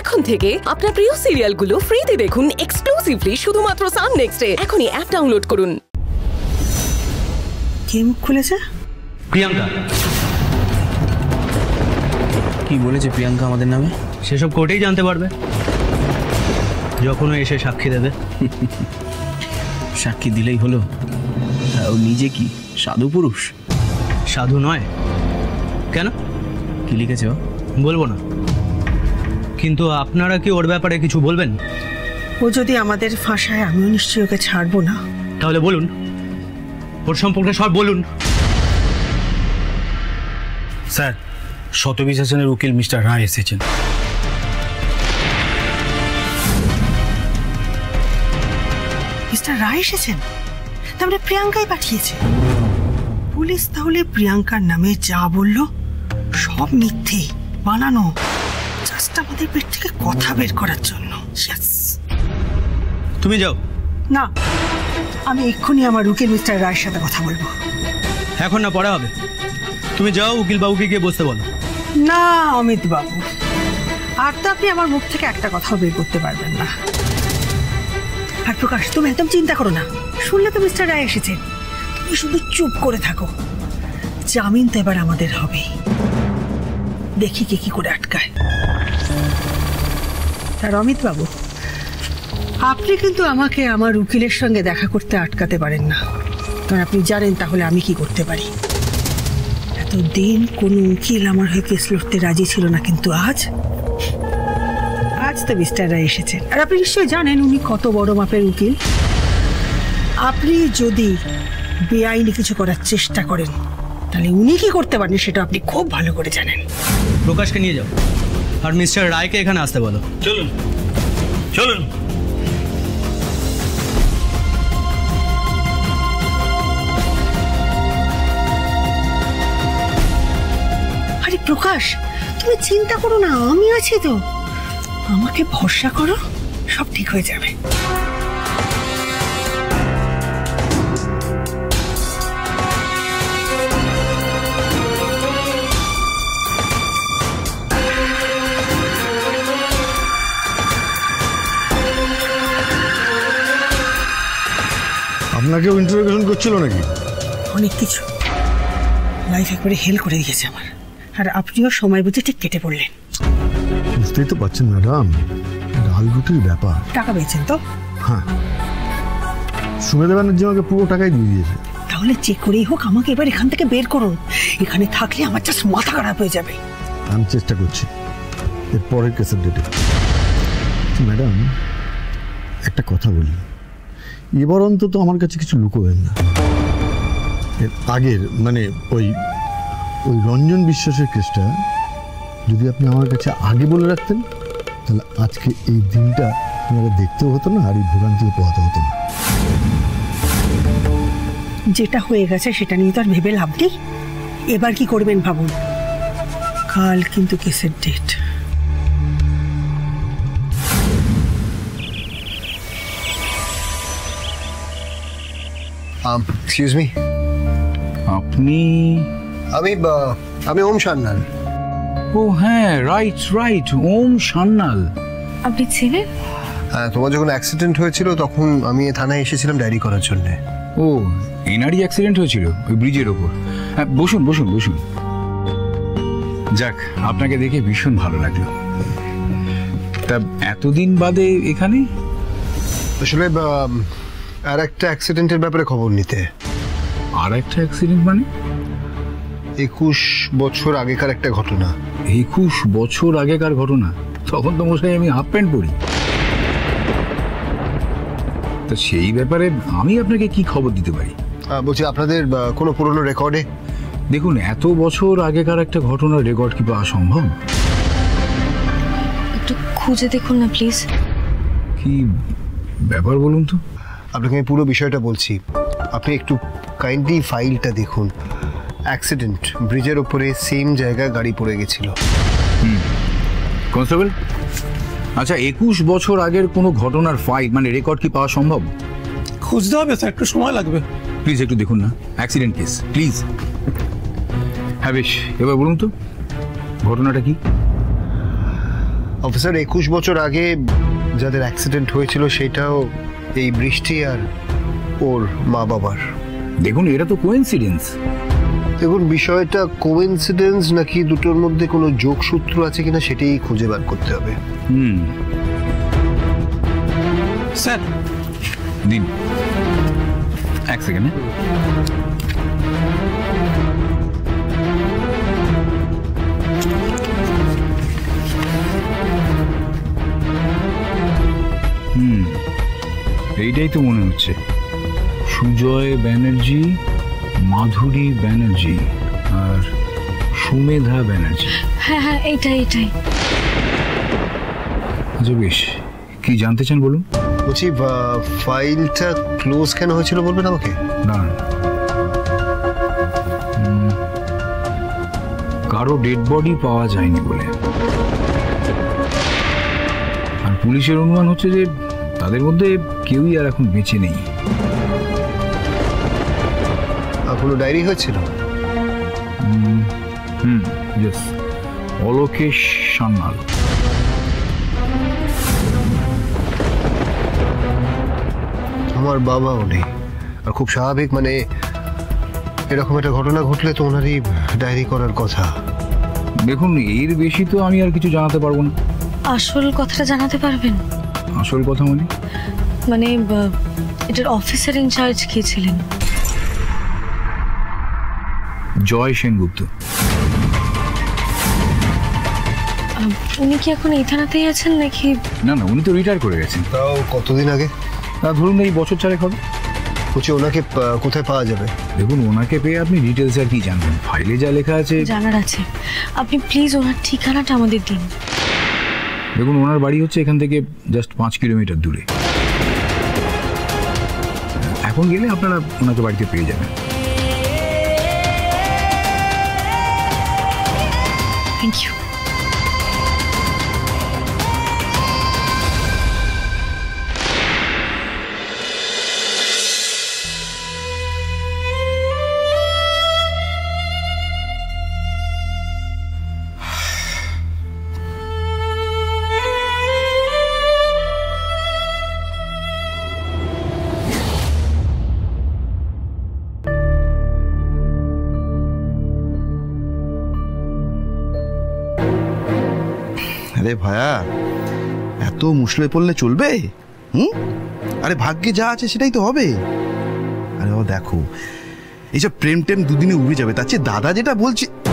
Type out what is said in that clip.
এখন থেকে আপনার প্রিয় সিরিয়ালগুলো ফ্রিতে দেখুন এক্সক্লুসিভলি শুধুমাত্র সাম নেক্সট ডে। এখনই অ্যাপ ডাউনলোড করুন। কি খুলেছে প্রিয়াঙ্কা? কি বলেছে প্রিয়াঙ্কা আমাদের নামে? সেসব কোর্টেই জানতে পারবে যখন এসে সাক্ষী দেবে। সাক্ষী দিলেই হলো। ও নিজে কি সাধু পুরুষ? সাধু নয়। কেন? কি লিখেছে? বলবো না। কিন্তু আপনারা কি ওর ব্যাপারে কিছু বলবেন? ও যদি আমাদের ফাঁসায় আমিও নিশ্চয়ই ওকে ছাড়বো না। তাহলে বলুন, ওর সম্পর্কে সব বলুন। স্যার, শতবিশেষণের উকিল মিস্টার রায় এসেছেন। মিস্টার রায় এসেছেন? তাহলে প্রিয়াঙ্কাই পাঠিয়েছে। পুলিশ তাহলে প্রিয়াঙ্কার নামে যা বললো সব মিথ্যে, বানানো, জাস্ট আমাদের পেট থেকে কথা বের করার জন্য। তুমি যাও। না, আমি এক্ষুনি আমার উকিল মিস্টার রায়ের সাথে কথা বলবো। এখন না, পড়া হবে। তুমি যাও, উকিল বাবুকে গিয়ে বসতে বলো। না অমিত বাবু, আর তো আপনি আমার মুখ থেকে একটা কথাও বের করতে পারবেন না। আর প্রকাশ, তুমি একদম চিন্তা করো না। শুনলে তো মিস্টার রায় এসেছেন। তুমি শুধু চুপ করে থাকো। জামিন তো এবার আমাদের হবে। দেখি কে কি করে আটকায়। আর অমিত বাবু, আপনি কিন্তু আমাকে আমার উকিলের সঙ্গে দেখা করতে আটকাতে পারেন না, কারণ আপনি জানেন তাহলে আমি কি করতে পারি। এতদিন কোনো উকিল আমার হয়ে কেস লড়তে রাজি ছিল না, কিন্তু আজ আজ তো মিস্টার রায় এসেছেন। আর আপনি নিশ্চয়ই জানেন উনি কত বড় মাপের উকিল। আপনি যদি বেআইনি কিছু করার চেষ্টা করেন তাহলে উনি কি করতে পারেন সেটা আপনি খুব ভালো করে জানেন। প্রকাশকে নিয়ে যাও আর মিস্টার রায়কে এখানে আসতে বলো। চলুন চলুন। আরে প্রকাশ, তুমি চিন্তা করো না, আমি আছি তো। আমাকে ভরসা করো, সব ঠিক হয়ে যাবে। আপনাকেও ইন্টারোগেশন করছিল নাকি? অনেক কিছু। লাইফ একবারে হেল করে দিয়েছে আমার। আর আপনিও সময় বুঝে ঠিক কেটে পড়লেন। বুঝতেই তো পারছেন ম্যাডাম, ডালগুটির ব্যাপার। টাকা পেয়েছেন তো? হ্যাঁ, সুমেধা ব্যানার্জি আমাকে পুরো টাকাই দিয়ে দিয়েছে। তাহলে যে করেই হোক আমাকে এবার এখান থেকে বের করুন। এখানে থাকলে আমার জাস্ট মাথা খারাপ হয়ে যাবে। আমি চেষ্টা করছি এরপরের কেসের ডেটে। ম্যাডাম, একটা কথা বলি, এবার অন্তত আমার কাছে কিছু লুকোবেন না। এর আগের মানে ওই ওই রঞ্জন বিশ্বাসের কেসটা যদি আপনি আমার কাছে আগে বলে রাখতেন তাহলে আজকে এই দিনটা আপনাকে দেখতেও হতো না আর এই ভোগান্তিও পোহাতে হতো না। যেটা হয়ে গেছে সেটা নিয়ে তো আর ভেবে লাভ নেই। এবার কি করবেন ভাবুন। কাল কিন্তু কেসের ডেট। Excuse me. আপনি? আমি ওম শান্নাল। ও হ্যাঁ, রাইট রাইট, ওম শান্নাল। আপনি ছিলেন? হ্যাঁ, তোমার যখন অ্যাক্সিডেন্ট হয়েছিল তখন আমি থানায় এসেছিলাম ডায়েরি করার জন্য। ও, এনারই অ্যাক্সিডেন্ট হয়েছিল ওই ব্রিজের ওপর? হ্যাঁ, বসুন বসুন বসুন। যাক, আপনাকে দেখে ভীষণ ভালো লাগলো। তা এতদিন বাদে এখানে? আসলে আর একটা অ্যাক্সিডেন্টের ব্যাপারে খবর নিতে। আর একটা অ্যাক্সিডেন্ট মানে? 21 বছর আগেকার একটা ঘটনা। 21 বছর আগেকার ঘটনা? তখন তো মশাই আমি হাফ প্যান্ট পরি। তো সেই ব্যাপারে আমি আপনাকে কি খবর দিতে পারি? বলছি, আপনাদের কোনো পুরনো রেকর্ডে? দেখুন, এত বছর আগেকার একটা ঘটনার রেকর্ড কি পাওয়া সম্ভব? একটু খুঁজে দেখুন না প্লিজ। কি ব্যাপার বলুন তো। আপনাকে আমি পুরো বিষয়টা বলছি, আপনি একটু কাইন্ডলি ফাইলটা দেখুন। অ্যাক্সিডেন্ট, ব্রিজের ওপরে, সেম জায়গায় গাড়ি পড়ে গেছিল। কনস্টেবল, আচ্ছা 21 বছর আগের কোনো ঘটনার ফাইল মানে রেকর্ড কি পাওয়া সম্ভব? খুঁজতে হবে স্যার, একটু সময় লাগবে। প্লিজ একটু দেখুন না, অ্যাক্সিডেন্ট কেস প্লিজ। হ্যাঁ বেশ, এবার বলুন তো ঘটনাটা কি? অফিসার 21 বছর আগে যাদের অ্যাক্সিডেন্ট হয়েছিল সেটাও এই বৃষ্টি আর ওর মা বাবার। দেখুন এটা তো কোইন্সিডেন্স। দেখুন বিষয়টা কোইন্সিডেন্স নাকি দুটোর মধ্যে কোনো যোগসূত্র আছে কিনা সেটাই খুঁজে বার করতে হবে। স্যার দিন এক সেকেন্ড। এইটাই তো মনে হচ্ছে, সুজয় ব্যানার্জি, মাধুরী ব্যানার্জি আর সুমেধা ব্যানার্জি। হ্যাঁ হ্যাঁ এইটাই। আচ্ছা বেশ, কি জানতে চান বলুন। বলছি ফাইলটা ক্লোজ কেন হয়েছিল বলবেন আমাকে? না, কারো ডেড বডি পাওয়া যায়নি বলে, আর পুলিশের অনুমান হচ্ছে যে তাদের মধ্যে কেউই আর এখন বেঁচে নেই। এখনো ডায়েরি হয়েছিল। অলকেশ সান্যাল। আমার বাবাও নেই, আর খুব স্বাভাবিক, মানে এরকম একটা ঘটনা ঘটলে তো ওনারই ডায়েরি করার কথা। দেখুন এর বেশি তো আমি আর কিছু জানাতে পারবো না। আসল কথাটা জানাতে পারবেন? আসল কথা মানে মানে এটার অফিসার ইনচার্জ কে ছিলেন? জয় সেনগুপ্ত। উনি কি এখন এই থানাতেই আছেন নাকি? না না, উনি তো রিটায়ার করে গেছেন, তাও কতদিন আগে, ধরুন এই বছর চারেক হবে। বলছি ওনাকে কোথায় পাওয়া যাবে? দেখুন ওনাকে পেয়ে আপনি ডিটেলস আর কি জানবেন, ফাইলে যা লেখা আছে জানার আছে। আপনি প্লিজ ওনার ঠিকানাটা আমাদের দিন। দেখুন ওনার বাড়ি হচ্ছে এখান থেকে জাস্ট 5 কিলোমিটার দূরে। এখন গেলে আপনারা ওনাকে বাড়িতে পেয়ে যাবেন। Thank you. ভায়া এত মুশলে পড়লে চলবে? আরে ভাগ্যে যা আছে সেটাই তো হবে। আরে ও দেখো এইসব প্রেম টেম দুদিনে উড়ে যাবে, তার চেয়ে দাদা যেটা বলছে